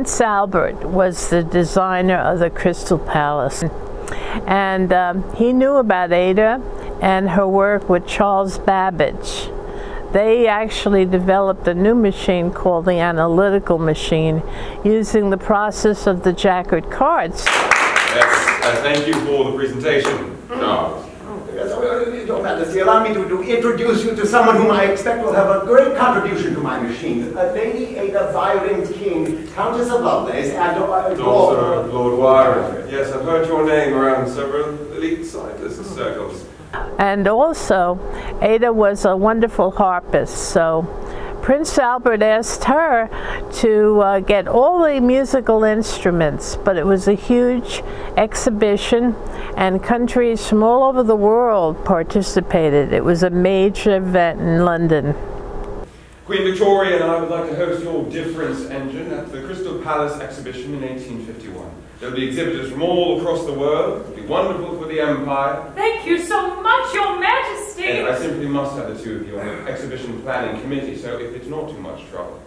Prince Albert was the designer of the Crystal Palace, and he knew about Ada and her work with Charles Babbage. They actually developed a new machine called the Analytical Machine using the process of the Jacquard cards. Yes, thank you for the presentation, Charles. Allow me to introduce you to someone whom I expect will have a great contribution to my machine. Lady Ada Byron King, Countess of Lovelace, and daughter of Lord Byron. Yes, I've heard your name around several elite scientists' circles. And also, Ada was a wonderful harpist, so Prince Albert asked her to get all the musical instruments, but it was a huge exhibition and countries from all over the world participated. It was a major event in London. Queen Victoria and I would like to host your Difference Engine at the Crystal Palace exhibition in 1851. There will be exhibitors from all across the world. It will be wonderful for the Empire. Thank you so much, Your Majesty! And I simply must have the two of you on the exhibition planning committee, so if it's not too much trouble.